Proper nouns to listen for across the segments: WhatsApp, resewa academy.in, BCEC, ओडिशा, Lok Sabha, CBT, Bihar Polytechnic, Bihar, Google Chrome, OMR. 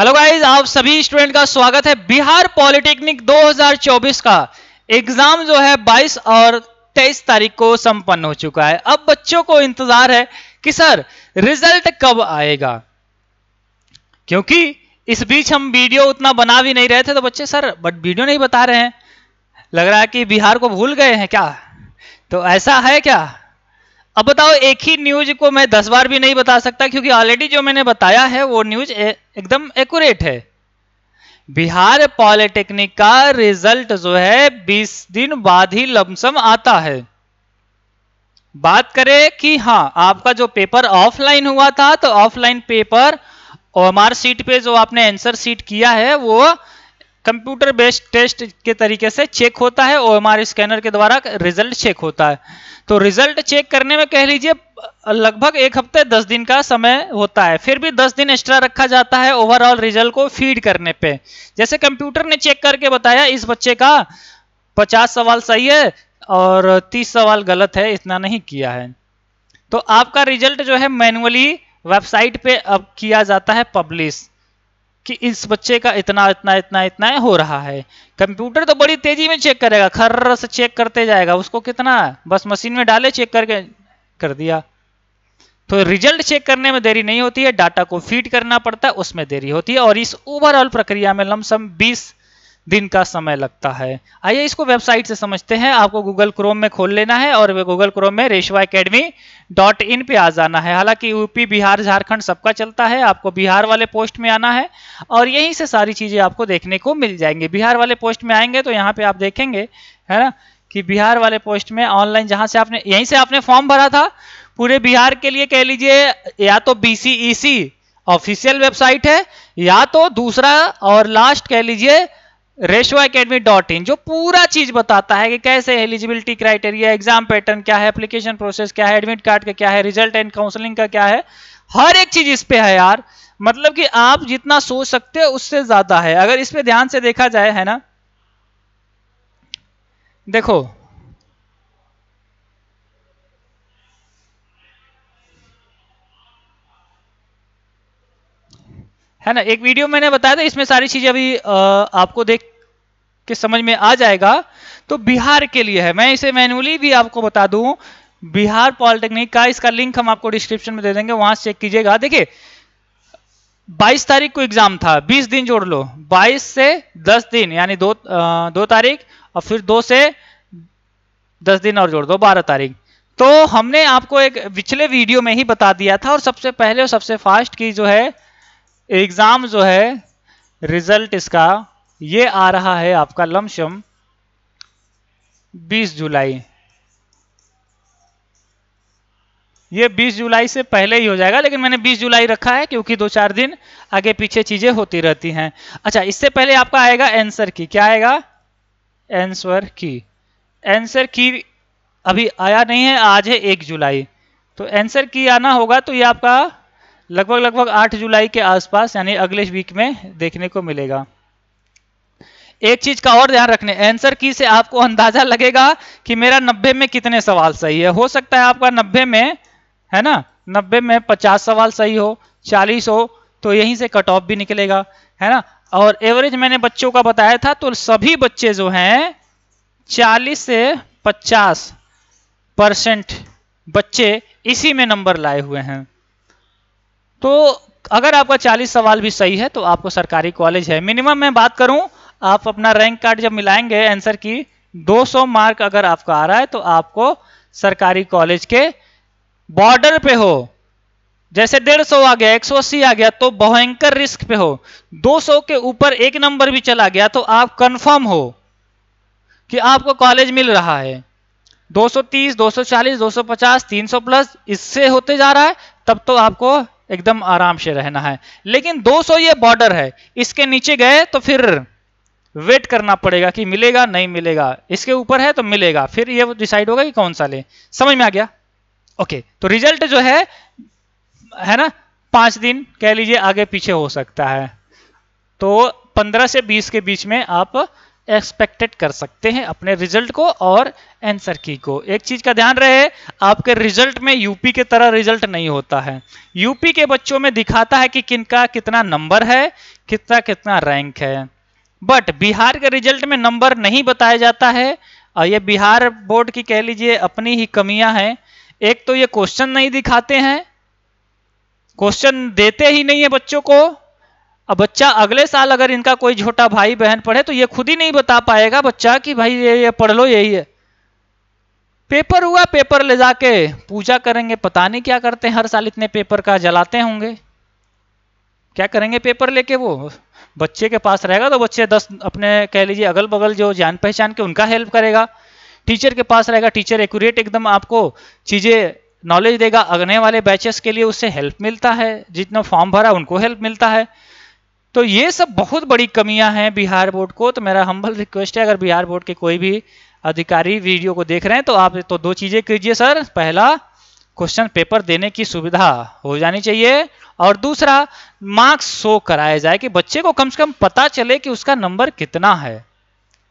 Hello guys, आप सभी student का स्वागत है। बिहार पॉलिटेक्निक 2024 का एग्जाम जो है 22 और 23 तारीख को संपन्न हो चुका है। अब बच्चों को इंतजार है कि सर रिजल्ट कब आएगा, क्योंकि इस बीच हम वीडियो उतना बना भी नहीं रहे थे। तो बच्चे सर बट वीडियो नहीं बता रहे हैं, लग रहा है कि बिहार को भूल गए हैं क्या, तो ऐसा है क्या? अब बताओ, एक ही न्यूज को मैं 10 बार भी नहीं बता सकता, क्योंकि ऑलरेडी जो मैंने बताया है वो न्यूज एकदम एक्यूरेट है। बिहार पॉलिटेक्निक का रिजल्ट जो है 20 दिन बाद ही लमसम आता है। बात करें कि हाँ, आपका जो पेपर ऑफलाइन हुआ था तो ऑफलाइन पेपर ओएमआर सीट पे जो आपने आंसर सीट किया है वो कंप्यूटर बेस्ड टेस्ट के तरीके से चेक होता है। ओएमआर स्कैनर के द्वारा रिजल्ट चेक होता है। तो रिजल्ट चेक करने में कह लीजिए लगभग 1 हफ्ते 10 दिन का समय होता है। फिर भी 10 दिन एक्स्ट्रा रखा जाता है ओवरऑल रिजल्ट को फीड करने पे। जैसे कंप्यूटर ने चेक करके बताया इस बच्चे का 50 सवाल सही है और 30 सवाल गलत है, इतना नहीं किया है। तो आपका रिजल्ट जो है मैनुअली वेबसाइट पे अब किया जाता है पब्लिश कि इस बच्चे का इतना इतना इतना इतना हो रहा है। कंप्यूटर तो बड़ी तेजी में चेक करेगा, खर्र से चेक करते जाएगा। उसको कितना बस मशीन में डाले, चेक करके कर दिया। तो रिजल्ट चेक करने में देरी नहीं होती है, डाटा को फीड करना पड़ता है, उसमें देरी होती है। और इस ओवरऑल प्रक्रिया में लमसम 20 दिन का समय लगता है। आइए इसको वेबसाइट से समझते हैं। आपको गूगल क्रोम में खोल लेना है और गूगल क्रोम में resewa academy.in पे आ जाना है। हालांकि यूपी, बिहार, झारखंड सबका चलता है। आपको बिहार वाले पोस्ट में आना है और यहीं से सारी चीजें आपको देखने को मिल जाएंगी। बिहार वाले पोस्ट में आएंगे तो यहाँ पे आप देखेंगे, है ना, कि बिहार वाले पोस्ट में ऑनलाइन जहां से आपने यहीं से आपने फॉर्म भरा था पूरे बिहार के लिए, कह लीजिए या तो BCEC ऑफिशियल वेबसाइट है या तो दूसरा और लास्ट कह लीजिए resewa academy.in, जो पूरा चीज बताता है कि कैसे एलिजिबिलिटी क्राइटेरिया, एग्जाम पैटर्न क्या है, एप्लीकेशन प्रोसेस क्या है, एडमिट कार्ड का क्या है, रिजल्ट एंड काउंसलिंग का क्या है, हर एक चीज इस पे है यार। मतलब कि आप जितना सोच सकते हो उससे ज्यादा है अगर इस पे ध्यान से देखा जाए, है ना। देखो है ना, एक वीडियो मैंने बताया था, इसमें सारी चीजें अभी आपको देख के समझ में आ जाएगा। तो बिहार के लिए है, मैं इसे मैन्युअली भी आपको बता दूं, बिहार पॉलिटेक्निक का इसका लिंक हम आपको डिस्क्रिप्शन में दे देंगे, वहां से चेक कीजिएगा। देखिए 22 तारीख को एग्जाम था, 20 दिन जोड़ लो, 22 से 10 दिन यानी दो तारीख और फिर 2 से 10 दिन और जोड़ दो, 12 तारीख। तो हमने आपको एक पिछले वीडियो में ही बता दिया था और सबसे पहले और सबसे फास्ट की जो है एग्जाम जो है रिजल्ट इसका ये आ रहा है आपका लमसम 20 जुलाई, ये 20 जुलाई से पहले ही हो जाएगा, लेकिन मैंने 20 जुलाई रखा है क्योंकि 2-4 दिन आगे पीछे चीजें होती रहती हैं। अच्छा, इससे पहले आपका आएगा आंसर की, क्या आएगा? आंसर की। आंसर की अभी आया नहीं है, आज है 1 जुलाई, तो आंसर की आना होगा। तो ये आपका लगभग 8 जुलाई के आसपास यानी अगले वीक में देखने को मिलेगा। एक चीज का और ध्यान रखने, आंसर की से आपको अंदाजा लगेगा कि मेरा 90 में कितने सवाल सही है। हो सकता है आपका 90 में, है ना, 90 में 50 सवाल सही हो, 40 हो, तो यहीं से कट ऑफ भी निकलेगा, है ना। और एवरेज मैंने बच्चों का बताया था, तो सभी बच्चे जो हैं 40 से 50% बच्चे इसी में नंबर लाए हुए हैं। तो अगर आपका 40 सवाल भी सही है तो आपको सरकारी कॉलेज है। मिनिमम मैं बात करूं, आप अपना रैंक कार्ड जब मिलाएंगे आंसर की 200 मार्क अगर आपका आ रहा है तो आपको सरकारी कॉलेज के बॉर्डर पे हो। जैसे 150 आ गया, 180 आ गया तो भयंकर रिस्क पे हो। 200 के ऊपर 1 नंबर भी चला गया तो आप कंफर्म हो कि आपको कॉलेज मिल रहा है। 230, 240, 250, 300 प्लस इससे होते जा रहा है तब तो आपको एकदम आराम से रहना है। लेकिन 200 ये बॉर्डर है, इसके नीचे गए तो फिर वेट करना पड़ेगा कि मिलेगा नहीं मिलेगा, इसके ऊपर है तो मिलेगा, फिर ये डिसाइड होगा कि कौन सा ले। समझ में आ गया? ओके, तो रिजल्ट जो है ना, 5 दिन कह लीजिए आगे पीछे हो सकता है। तो 15 से 20 के बीच में आप एक्सपेक्टेड कर सकते हैं अपने रिजल्ट को और आंसर की को। एक चीज का ध्यान रहे, आपके रिजल्ट में यूपी के तरह रिजल्ट नहीं होता है। यूपी के बच्चों में दिखाता है कि किनका कितना नंबर है, कितना कितना रैंक है, बट बिहार के रिजल्ट में नंबर नहीं बताया जाता है। और ये बिहार बोर्ड की कह लीजिए अपनी ही कमियां हैं। एक तो ये क्वेश्चन नहीं दिखाते हैं, क्वेश्चन देते ही नहीं है बच्चों को। अब बच्चा अगले साल अगर इनका कोई छोटा भाई बहन पढ़े तो ये खुद ही नहीं बता पाएगा बच्चा कि भाई ये पढ़ लो, यही है। पेपर हुआ, पेपर ले जाके पूजा करेंगे, पता नहीं क्या करते हैं, हर साल इतने पेपर का जलाते होंगे। क्या करेंगे पेपर लेके? वो बच्चे के पास रहेगा तो बच्चे 10 अपने कह लीजिए अगल बगल जो जान पहचान के उनका हेल्प करेगा। टीचर के पास रहेगा, टीचर एक्यूरेट एकदम आपको चीज़ें नॉलेज देगा। आने वाले बैचेस के लिए उससे हेल्प मिलता है, जितना फॉर्म भरा उनको हेल्प मिलता है। तो ये सब बहुत बड़ी कमियां हैं बिहार बोर्ड को। तो मेरा हम्बल रिक्वेस्ट है, अगर बिहार बोर्ड के कोई भी अधिकारी वीडियो को देख रहे हैं तो आप तो दो चीज़ें कीजिए सर, पहला क्वेश्चन पेपर देने की सुविधा हो जानी चाहिए और दूसरा मार्क्स शो कराया जाए कि बच्चे को कम से कम पता चले कि उसका नंबर कितना है।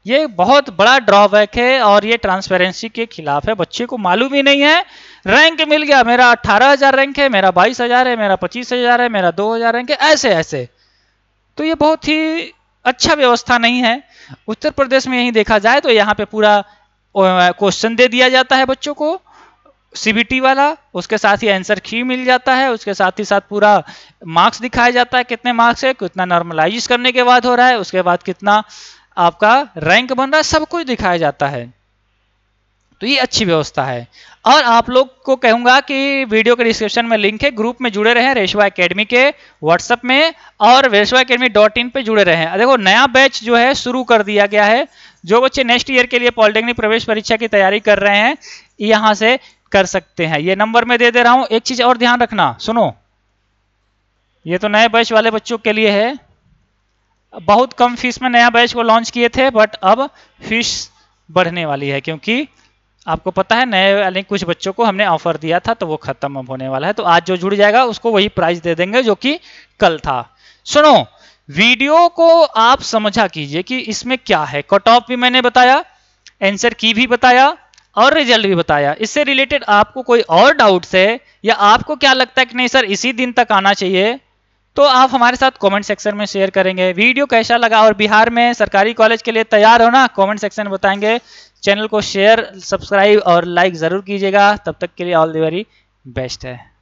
ये बहुत बड़ा ड्रॉबैक है और ये ट्रांसपेरेंसी के खिलाफ है। बच्चे को मालूम ही नहीं है, रैंक मिल गया, मेरा 18,000 रैंक है, मेरा 22,000 है, मेरा 25,000 है, मेरा 2,000 रैंक है, ऐसे ऐसे। तो ये बहुत ही अच्छा व्यवस्था नहीं है। उत्तर प्रदेश में यही देखा जाए तो यहाँ पे पूरा क्वेश्चन दे दिया जाता है बच्चों को, सीबीटी वाला, उसके साथ ही आंसर की मिल जाता है, उसके साथ ही साथ पूरा मार्क्स दिखाया जाता है, कितने मार्क्स है, कितना नॉर्मलाइज करने के बाद हो रहा है, उसके बाद कितना आपका रैंक बन रहा है, सब कुछ दिखाया जाता है। तो ये अच्छी व्यवस्था है। और आप लोग को कहूँगा कि वीडियो के डिस्क्रिप्शन में लिंक है, ग्रुप में जुड़े रहें रेशवा एकेडमी के व्हाट्सएप में और resewaacademy.in पे जुड़े रहें। देखो नया बैच जो है शुरू कर दिया गया है। जो बच्चे नेक्स्ट ईयर के लिए पॉलिटेक्निक प्रवेश परीक्षा की तैयारी कर रहे हैं यहाँ से कर सकते हैं। ये नंबर मैं दे रहा हूँ। एक चीज़ और ध्यान रखना, सुनो, ये तो नए बैच वाले बच्चों के लिए है। बहुत कम फीस में नया बैच को लॉन्च किए थे, बट अब फीस बढ़ने वाली है क्योंकि आपको पता है नए वाले कुछ बच्चों को हमने ऑफर दिया था तो वो खत्म अब होने वाला है। तो आज जो जुड़ जाएगा उसको वही प्राइस दे देंगे जो कि कल था। सुनो, वीडियो को आप समझा कीजिए कि इसमें क्या है। कट ऑफ भी मैंने बताया, आंसर की भी बताया और रिजल्ट भी बताया। इससे रिलेटेड आपको कोई और डाउट्स है या आपको क्या लगता है कि नहीं सर इसी दिन तक आना चाहिए, तो आप हमारे साथ कमेंट सेक्शन में शेयर करेंगे। वीडियो कैसा लगा और बिहार में सरकारी कॉलेज के लिए तैयार हो ना, कमेंट सेक्शन में बताएंगे। चैनल को शेयर, सब्सक्राइब और लाइक जरूर कीजिएगा। तब तक के लिए ऑल द वेरी बेस्ट है।